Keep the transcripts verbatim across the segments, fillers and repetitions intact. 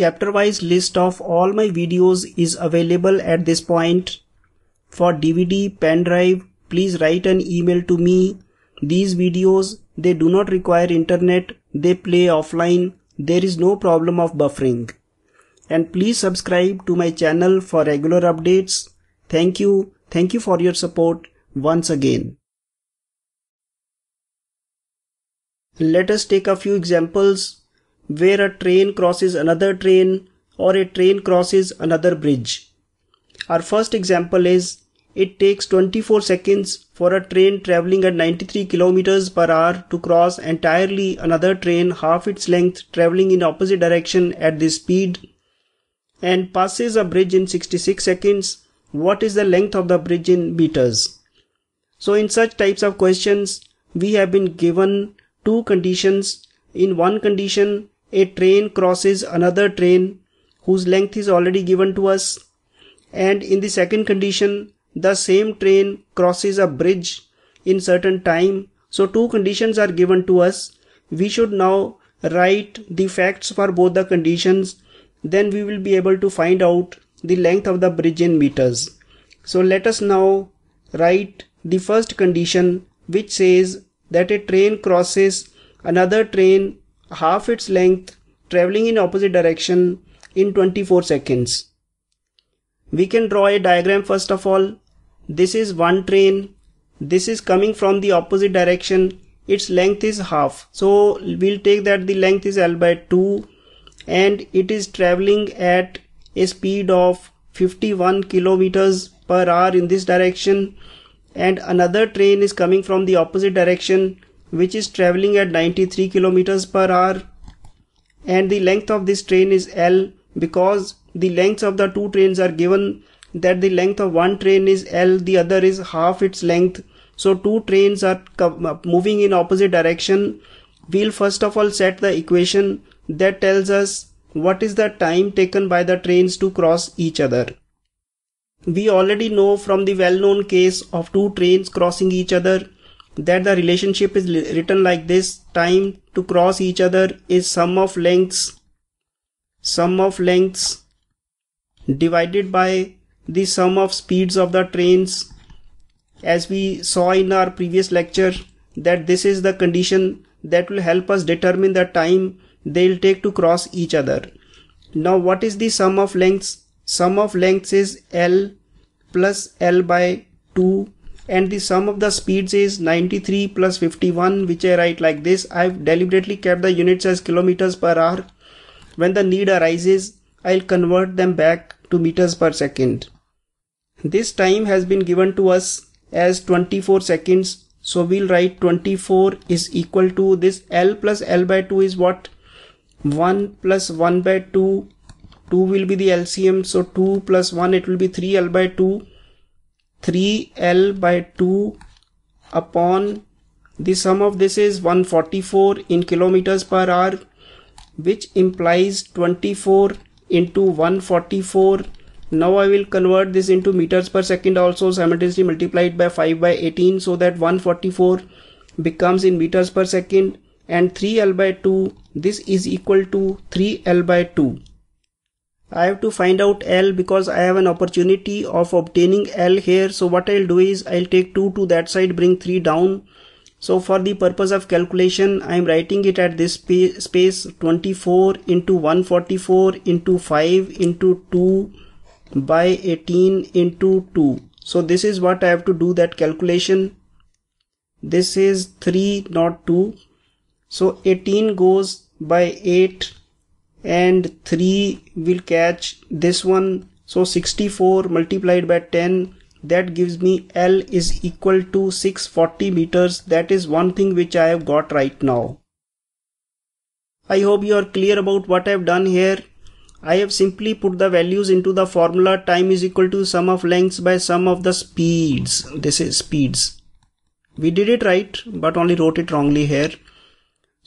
Chapter wise list of all my videos is available at this point. For D V D, pen drive, please write an email to me. These videos, they do not require internet, they play offline, there is no problem of buffering. And please subscribe to my channel for regular updates. Thank you. Thank you for your support once again. Let us take a few examples where a train crosses another train or a train crosses another bridge. Our first example is, it takes twenty-four seconds for a train traveling at ninety-three kilometers per hour to cross entirely another train half its length traveling in opposite direction at this speed, and passes a bridge in sixty-six seconds. What is the length of the bridge in meters? So in such types of questions, we have been given two conditions. In one condition, a train crosses another train whose length is already given to us, and in the second condition, the same train crosses a bridge in certain time. So two conditions are given to us. We should now write the facts for both the conditions. Then we will be able to find out the length of the bridge in meters. So let us now write the first condition, which says that a train crosses another train half its length traveling in opposite direction in twenty-four seconds. We can draw a diagram first of all. This is one train. This is coming from the opposite direction. Its length is half. So we'll take that the length is L by two, and it is traveling at a speed of fifty-one kilometers per hour in this direction, and another train is coming from the opposite direction which is traveling at ninety-three kilometers per hour, and the length of this train is L, because the lengths of the two trains are given, that the length of one train is L, the other is half its length. So two trains are moving in opposite direction. We'll first of all set the equation that tells us what is the time taken by the trains to cross each other. We already know from the well-known case of two trains crossing each other that the relationship is written like this. Time to cross each other is sum of lengths, sum of lengths divided by the sum of speeds of the trains. As we saw in our previous lecture, that this is the condition that will help us determine the time they will take to cross each other. Now what is the sum of lengths? Sum of lengths is L plus L by two, and the sum of the speeds is ninety-three plus fifty-one, which I write like this. I've deliberately kept the units as kilometers per hour. When the need arises, I'll convert them back to meters per second. This time has been given to us as twenty-four seconds. So we'll write twenty-four is equal to this L plus L by two is what? one plus one by two, two will be the L C M, so two plus one, it will be three L by two, three L by two upon the sum of this is one hundred forty-four in kilometers per hour, which implies twenty-four into one hundred forty-four. Now I will convert this into meters per second also, simultaneously multiplied by five by eighteen, so that one hundred forty-four becomes in meters per second, and three L by two, this is equal to three L by two. I have to find out L because I have an opportunity of obtaining L here. So what I'll do is I'll take two to that side, bring three down. So for the purpose of calculation, I'm writing it at this space, twenty-four into one hundred forty-four into five into two by eighteen into two. So this is what I have to do that calculation. This is three, not two. So eighteen goes by eight, and three will catch this one. So sixty-four multiplied by ten, that gives me L is equal to six hundred forty meters. That is one thing which I have got right now. I hope you are clear about what I have done here. I have simply put the values into the formula. Time is equal to sum of lengths by sum of the speeds. This is speeds. We did it right, but only wrote it wrongly here.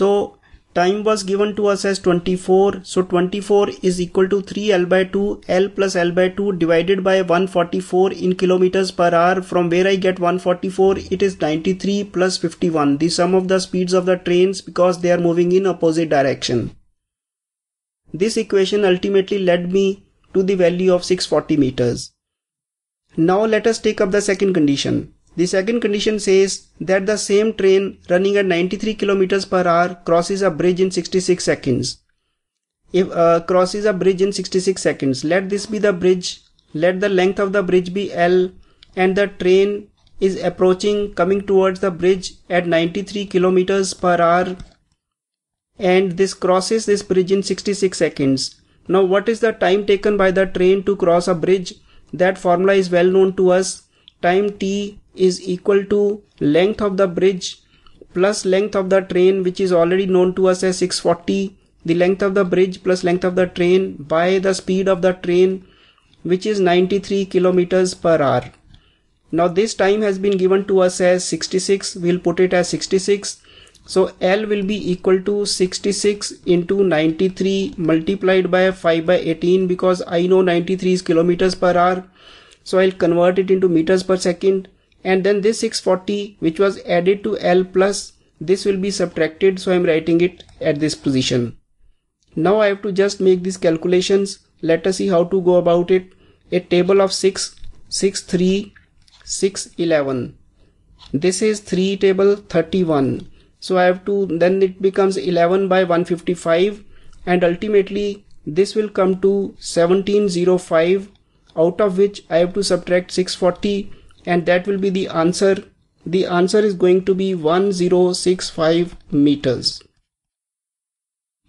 So time was given to us as twenty-four. So twenty-four is equal to three L by two, L plus L by two divided by one hundred forty-four in kilometers per hour. From where I get one hundred forty-four, it is ninety-three plus fifty-one, the sum of the speeds of the trains because they are moving in opposite direction. This equation ultimately led me to the value of six hundred forty meters. Now let us take up the second condition. The second condition says that the same train running at ninety-three kilometers per hour crosses a bridge in sixty-six seconds. If uh, crosses a bridge in sixty-six seconds, let this be the bridge, let the length of the bridge be L, and the train is approaching, coming towards the bridge at ninety-three kilometers per hour, and this crosses this bridge in sixty-six seconds. Now what is the time taken by the train to cross a bridge? That formula is well known to us. Time t is equal to length of the bridge plus length of the train, which is already known to us as six hundred forty, the length of the bridge plus length of the train by the speed of the train, which is ninety-three kilometers per hour. Now this time has been given to us as sixty-six. We'll put it as sixty-six. So L will be equal to sixty-six into ninety-three multiplied by five by eighteen, because I know ninety-three is kilometers per hour. So I'll convert it into meters per second. And then this six hundred forty, which was added to L plus, this will be subtracted. So I'm writing it at this position. Now I have to just make these calculations. Let us see how to go about it. A table of six, six, three, six, eleven. This is three table, thirty-one. So I have to, then it becomes eleven by one hundred fifty-five, and ultimately this will come to seventeen oh five, out of which I have to subtract six hundred forty, and that will be the answer. The answer is going to be one thousand sixty-five meters.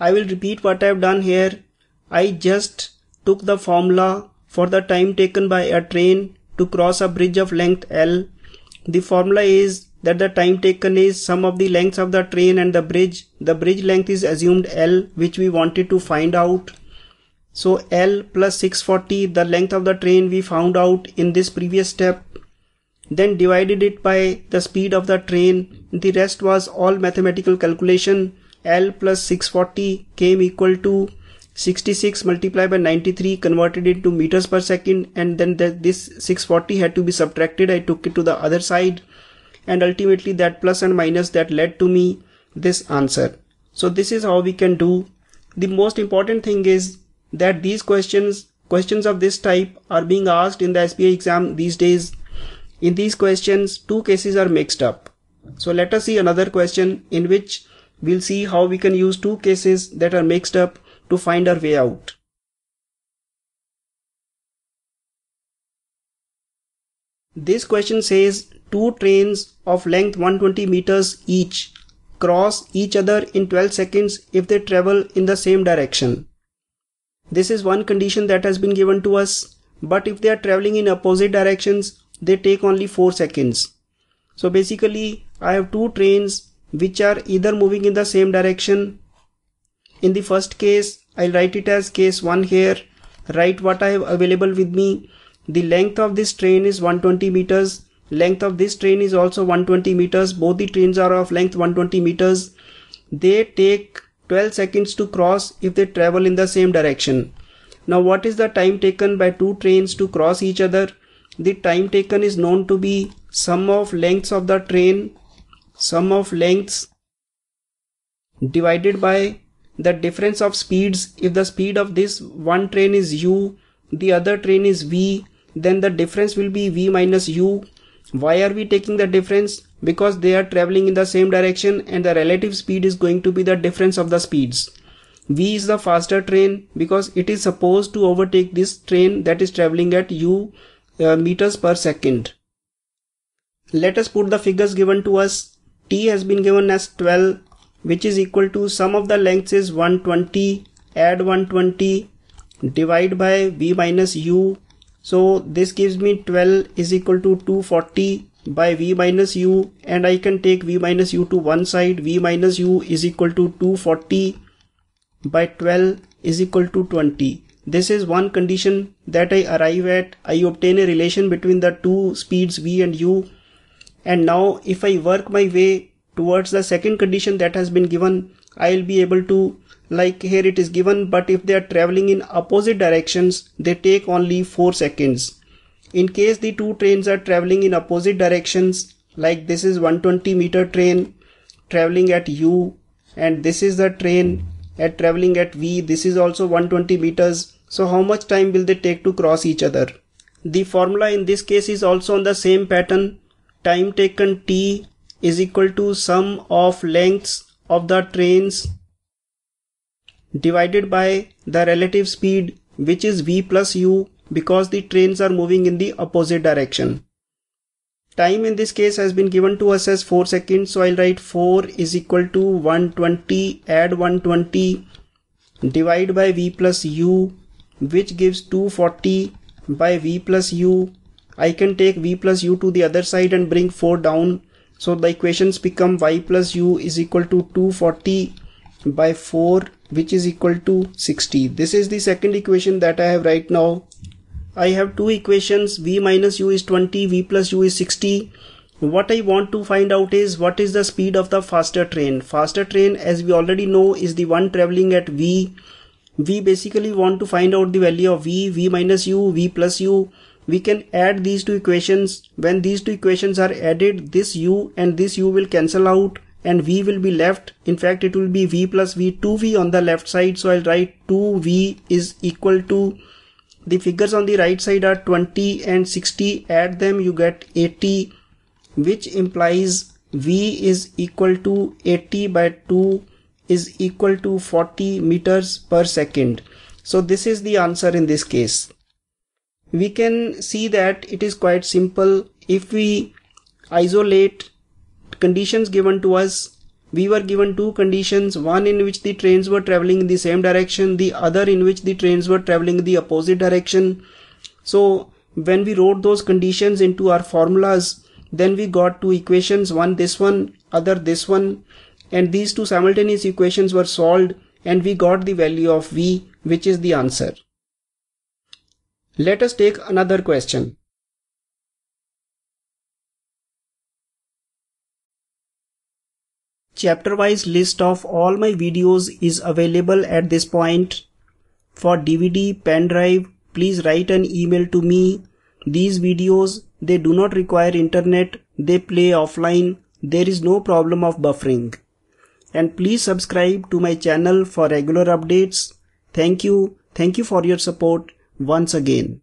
I will repeat what I have done here. I just took the formula for the time taken by a train to cross a bridge of length L. The formula is that the time taken is sum of the lengths of the train and the bridge. The bridge length is assumed L, which we wanted to find out. So L plus six hundred forty, the length of the train we found out in this previous step. Then divided it by the speed of the train. The rest was all mathematical calculation. L plus six hundred forty came equal to sixty-six multiplied by ninety-three, converted into meters per second, and then the, this six hundred forty had to be subtracted. I took it to the other side, and ultimately that plus and minus, that led to me this answer. So this is how we can do. The most important thing is that these questions, questions of this type are being asked in the S P I exam these days. In these questions, two cases are mixed up. So let us see another question in which we'll see how we can use two cases that are mixed up to find our way out. This question says two trains of length one hundred twenty meters each cross each other in twelve seconds if they travel in the same direction. This is one condition that has been given to us, but if they are traveling in opposite directions, they take only four seconds. So basically I have two trains which are either moving in the same direction. In the first case, I'll write it as case one here. Write what I have available with me. The length of this train is one hundred twenty meters. Length of this train is also one hundred twenty meters. Both the trains are of length one hundred twenty meters. They take twelve seconds to cross if they travel in the same direction. Now what is the time taken by two trains to cross each other? The time taken is known to be sum of lengths of the train, sum of lengths divided by the difference of speeds. If the speed of this one train is u, the other train is v, then the difference will be v minus u. Why are we taking the difference? Because they are traveling in the same direction, and the relative speed is going to be the difference of the speeds. V is the faster train because it is supposed to overtake this train that is traveling at u uh, meters per second. Let us put the figures given to us. T has been given as twelve, which is equal to sum of the lengths is one hundred twenty, add one hundred twenty, divide by v minus u. So this gives me twelve is equal to two hundred forty by v minus u, and I can take v minus u to one side. V minus u is equal to two hundred forty by twelve is equal to twenty. This is one condition that I arrive at. I obtain a relation between the two speeds v and u. And now if I work my way towards the second condition that has been given, I'll be able to, like here it is given, but if they are traveling in opposite directions, they take only four seconds. In case the two trains are traveling in opposite directions, like this is one hundred twenty meter train traveling at u, and this is the train at traveling at V, this is also one hundred twenty meters. So how much time will they take to cross each other? The formula in this case is also on the same pattern. Time taken T is equal to sum of lengths of the trains divided by the relative speed, which is V plus U, because the trains are moving in the opposite direction. Time in this case has been given to us as four seconds, so I'll write four is equal to one hundred twenty, add one hundred twenty, divide by V plus U, which gives two hundred forty by V plus U. I can take V plus U to the other side and bring four down, so the equations become Y plus U is equal to two hundred forty by four, which is equal to sixty. This is the second equation that I have right now. I have two equations, V minus U is twenty, V plus U is sixty. What I want to find out is what is the speed of the faster train. Faster train, as we already know, is the one traveling at V. We basically want to find out the value of V, V minus U, V plus U. We can add these two equations. When these two equations are added, this U and this U will cancel out and V will be left. In fact, it will be V plus V, two V on the left side. So I'll write two V is equal to, the figures on the right side are twenty and sixty, add them you get eighty, which implies V is equal to eighty by two is equal to forty meters per second. So this is the answer in this case. We can see that it is quite simple. If we isolate conditions given to us, we were given two conditions, one in which the trains were traveling in the same direction, the other in which the trains were traveling in the opposite direction. So when we wrote those conditions into our formulas, then we got two equations, one this one, other this one, and these two simultaneous equations were solved and we got the value of V, which is the answer. Let us take another question. Chapter-wise list of all my videos is available at this point. For D V D, pen drive, please write an email to me. These videos, they do not require internet, they play offline, there is no problem of buffering. And please subscribe to my channel for regular updates. Thank you. Thank you for your support once again.